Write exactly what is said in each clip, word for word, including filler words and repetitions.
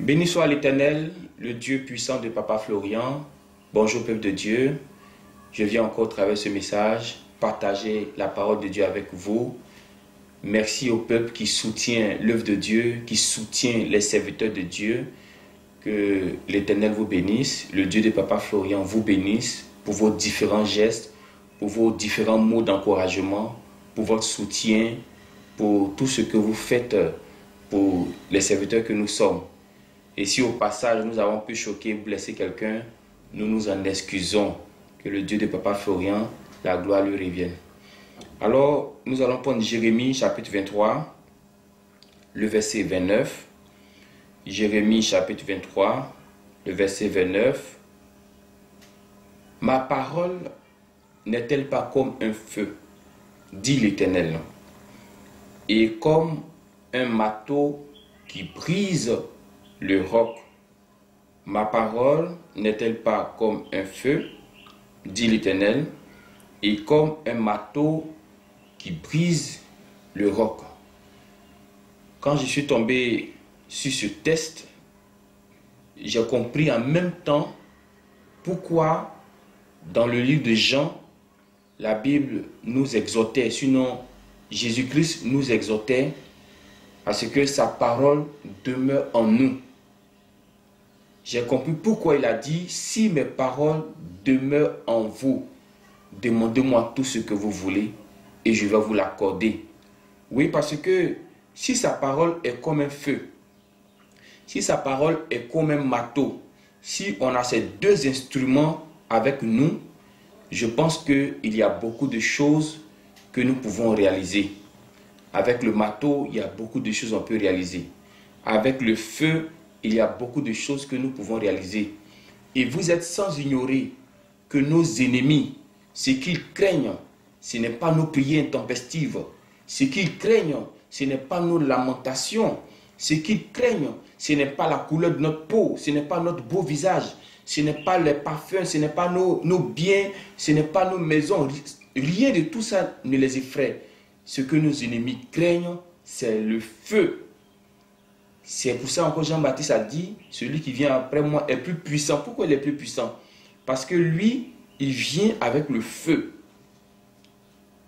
Béni soit l'Éternel, le Dieu puissant de Papa Florient. Bonjour peuple de Dieu. Je viens encore à travers ce message partager la parole de Dieu avec vous. Merci au peuple qui soutient l'œuvre de Dieu, qui soutient les serviteurs de Dieu. Que l'Éternel vous bénisse, le Dieu de Papa Florient vous bénisse pour vos différents gestes, pour vos différents mots d'encouragement, pour votre soutien, pour tout ce que vous faites pour les serviteurs que nous sommes. Et si au passage nous avons pu choquer ou blesser quelqu'un, nous nous en excusons. Que le Dieu de Papa Florient, la gloire lui revienne. Alors, nous allons prendre Jérémie chapitre vingt-trois, le verset vingt-neuf. Jérémie chapitre vingt-trois, le verset vingt-neuf. « Ma parole n'est-elle pas comme un feu, dit l'Éternel, et comme un marteau qui brise le roc. Ma parole n'est-elle pas comme un feu, dit l'Éternel, et comme un marteau qui brise le roc. » Quand je suis tombé sur ce texte, j'ai compris en même temps pourquoi dans le livre de Jean, la Bible nous exhortait, sinon Jésus-Christ nous exhortait à ce que sa parole demeure en nous. J'ai compris pourquoi il a dit « Si mes paroles demeurent en vous, demandez-moi tout ce que vous voulez et je vais vous l'accorder. » Oui, parce que si sa parole est comme un feu, si sa parole est comme un marteau, si on a ces deux instruments avec nous, je pense qu'il y a beaucoup de choses que nous pouvons réaliser. Avec le marteau, il y a beaucoup de choses qu'on peut réaliser. Avec le feu, il y a beaucoup de choses que nous pouvons réaliser. Et vous êtes sans ignorer que nos ennemis, ce qu'ils craignent, ce n'est pas nos prières intempestives. Ce qu'ils craignent, ce n'est pas nos lamentations. Ce qu'ils craignent, ce n'est pas la couleur de notre peau, ce n'est pas notre beau visage, ce n'est pas les parfums, ce n'est pas nos, nos biens, ce n'est pas nos maisons. Rien de tout ça ne les effraie. Ce que nos ennemis craignent, c'est le feu. C'est pour ça encore Jean-Baptiste a dit, celui qui vient après moi est plus puissant. Pourquoi il est plus puissant? Parce que lui, il vient avec le feu.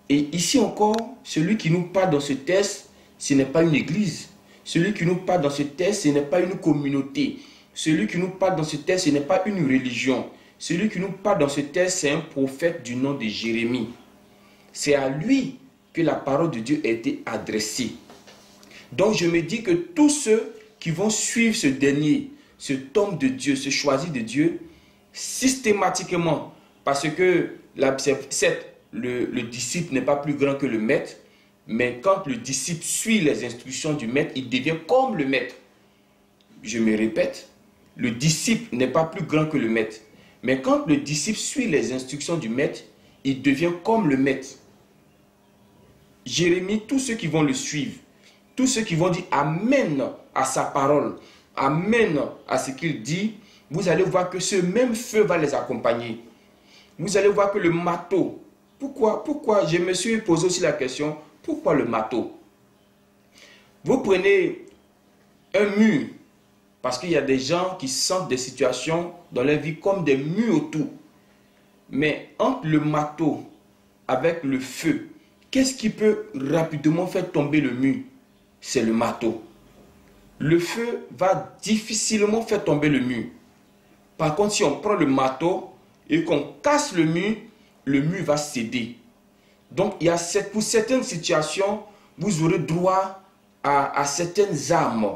Et ici encore, celui qui nous parle dans ce texte, ce n'est pas une église. Celui qui nous parle dans ce texte, ce n'est pas une communauté. Celui qui nous parle dans ce texte, ce n'est pas une religion. Celui qui nous parle dans ce texte, c'est un prophète du nom de Jérémie. C'est à lui que la parole de Dieu a été adressée. Donc je me dis que tous ceux qui vont suivre ce dernier, cet homme de Dieu, ce choisi de Dieu, systématiquement, parce que la, certes, le, le disciple n'est pas plus grand que le maître, mais quand le disciple suit les instructions du maître, il devient comme le maître. Je me répète, le disciple n'est pas plus grand que le maître, mais quand le disciple suit les instructions du maître, il devient comme le maître. Jérémie, tous ceux qui vont le suivre, tous ceux qui vont dire « Amen » à sa parole, « Amen » à ce qu'il dit, vous allez voir que ce même feu va les accompagner. Vous allez voir que le marteau, pourquoi, pourquoi, je me suis posé aussi la question, pourquoi le marteau? Vous prenez un mur, parce qu'il y a des gens qui sentent des situations dans leur vie comme des murs autour. Mais entre le marteau avec le feu, qu'est-ce qui peut rapidement faire tomber le mur? C'est le marteau. Le feu va difficilement faire tomber le mur. Par contre, si on prend le marteau et qu'on casse le mur, le mur va céder. Donc, il y a, pour certaines situations, vous aurez droit à, à certaines armes.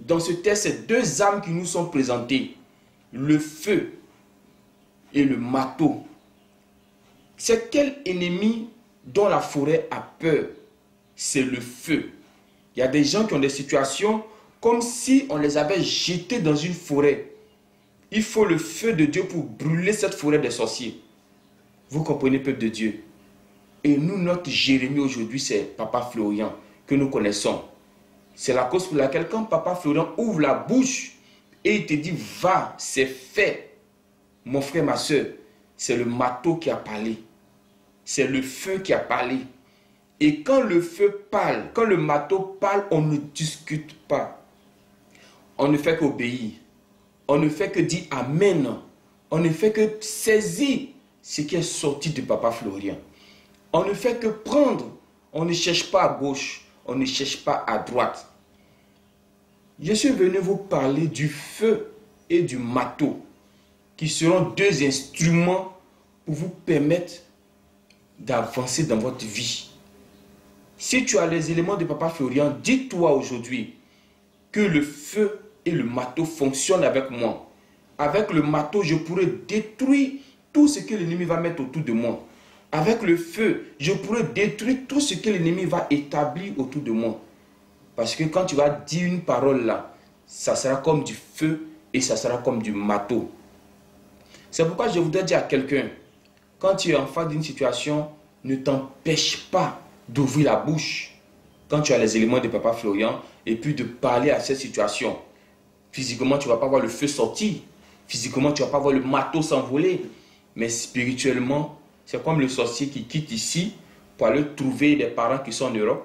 Dans ce texte, c'est deux armes qui nous sont présentées. Le feu et le marteau. C'est quel ennemi dont la forêt a peur? C'est le feu. Il y a des gens qui ont des situations comme si on les avait jetés dans une forêt. Il faut le feu de Dieu pour brûler cette forêt des sorciers. Vous comprenez, peuple de Dieu? Et nous, notre Jérémie aujourd'hui, c'est Papa Florient que nous connaissons. C'est la cause pour laquelle quand Papa Florient ouvre la bouche et il te dit « Va, c'est fait !» Mon frère, ma soeur, c'est le marteau qui a parlé. C'est le feu qui a parlé. Et quand le feu parle, quand le marteau parle, on ne discute pas. on ne fait qu'obéir. On ne fait que dire Amen. On ne fait que saisir ce qui est sorti de Papa Florient. On ne fait que prendre. On ne cherche pas à gauche. On ne cherche pas à droite. Je suis venu vous parler du feu et du marteau, qui seront deux instruments pour vous permettre d'avancer dans votre vie. Si tu as les éléments de Papa Florient, dis-toi aujourd'hui que le feu et le marteau fonctionnent avec moi. Avec le marteau, je pourrais détruire tout ce que l'ennemi va mettre autour de moi. Avec le feu, je pourrais détruire tout ce que l'ennemi va établir autour de moi. Parce que quand tu vas dire une parole là, ça sera comme du feu et ça sera comme du marteau. C'est pourquoi je voudrais dire à quelqu'un, quand tu es en face d'une situation, ne t'empêche pas d'ouvrir la bouche quand tu as les éléments de Papa Florient et puis de parler à cette situation. Physiquement, tu ne vas pas voir le feu sortir. Physiquement, tu ne vas pas voir le marteau s'envoler. Mais spirituellement, c'est comme le sorcier qui quitte ici pour aller trouver des parents qui sont en Europe.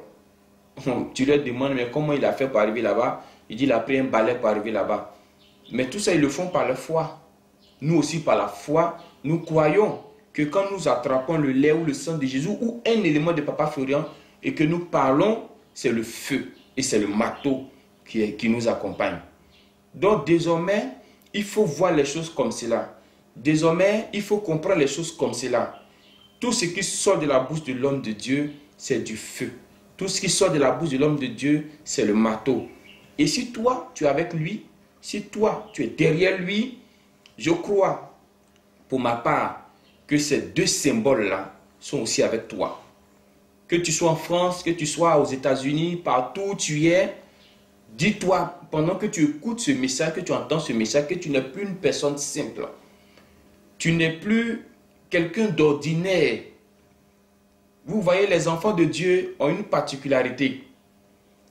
Tu leur demandes, mais comment il a fait pour arriver là-bas? Il dit, il a pris un balai pour arriver là-bas. Mais tout ça, ils le font par la foi. Nous aussi, par la foi, nous croyons que quand nous attrapons le lait ou le sang de Jésus ou un élément de Papa Florient et que nous parlons, c'est le feu et c'est le marteau qui, est, qui nous accompagne. Donc désormais, il faut voir les choses comme cela. Désormais, il faut comprendre les choses comme cela. Tout ce qui sort de la bouche de l'homme de Dieu, c'est du feu. Tout ce qui sort de la bouche de l'homme de Dieu, c'est le marteau. Et si toi, tu es avec lui, si toi, tu es derrière lui, je crois, pour ma part, que ces deux symboles-là sont aussi avec toi. Que tu sois en France, que tu sois aux États-Unis, partout où tu es, dis-toi, pendant que tu écoutes ce message, que tu entends ce message, que tu n'es plus une personne simple. Tu n'es plus quelqu'un d'ordinaire. Vous voyez, les enfants de Dieu ont une particularité.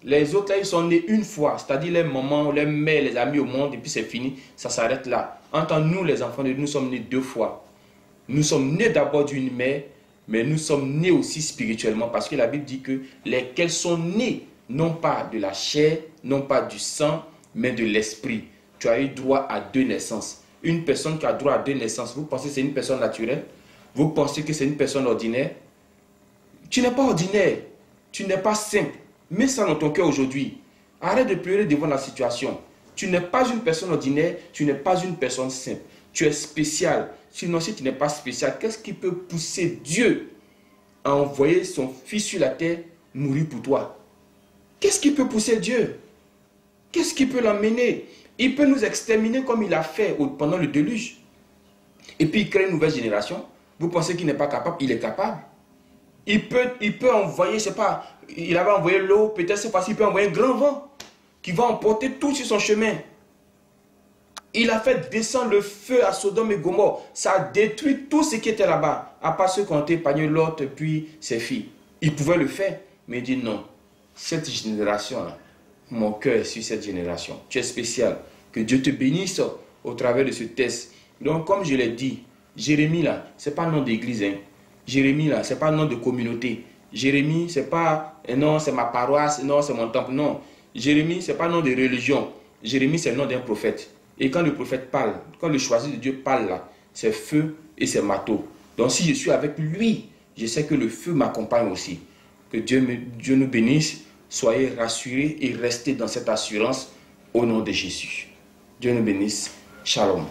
Les autres, là, ils sont nés une fois, c'est-à-dire les mamans, les mères, les amis au monde, et puis c'est fini, ça s'arrête là. Entre nous, les enfants de Dieu, nous sommes nés deux fois. Nous sommes nés d'abord d'une mère, mais nous sommes nés aussi spirituellement. Parce que la Bible dit que lesquels sont nés, non pas de la chair, non pas du sang, mais de l'esprit. Tu as eu droit à deux naissances. Une personne qui a droit à deux naissances, vous pensez que c'est une personne naturelle? Vous pensez que c'est une personne ordinaire? Tu n'es pas ordinaire, tu n'es pas simple. Mets ça dans ton cœur aujourd'hui. Arrête de pleurer devant la situation. Tu n'es pas une personne ordinaire, tu n'es pas une personne simple. Tu es spécial. Sinon, si tu n'es pas spécial, qu'est-ce qui peut pousser Dieu à envoyer son Fils sur la terre mourir pour toi? Qu'est-ce qui peut pousser Dieu? Qu'est-ce qui peut l'emmener? Il peut nous exterminer comme il a fait pendant le déluge. Et puis, il crée une nouvelle génération. Vous pensez qu'il n'est pas capable? Il est capable. Il peut, il peut envoyer, je ne sais pas, il avait envoyé l'eau, peut-être c'est parce qu'il peut envoyer un grand vent qui va emporter tout sur son chemin. Il a fait descendre le feu à Sodome et Gomorre. Ça a détruit tout ce qui était là-bas, à part ceux qui ont épargné Lot puis ses filles. Il pouvait le faire, mais il dit non. Cette génération-là, mon cœur est sur cette génération. Tu es spécial. Que Dieu te bénisse au travers de ce test. Donc, comme je l'ai dit, Jérémie, là, ce n'est pas un nom d'église. Hein. Jérémie, là, ce n'est pas un nom de communauté. Jérémie, ce n'est pas, eh non, c'est ma paroisse, non, c'est mon temple. Non. Jérémie, ce n'est pas un nom de religion. Jérémie, c'est le nom d'un prophète. Et quand le prophète parle, quand le choisi de Dieu parle là, c'est feu et c'est marteau. Donc si je suis avec lui, je sais que le feu m'accompagne aussi. Que Dieu, me, Dieu nous bénisse, soyez rassurés et restez dans cette assurance au nom de Jésus. Dieu nous bénisse. Shalom.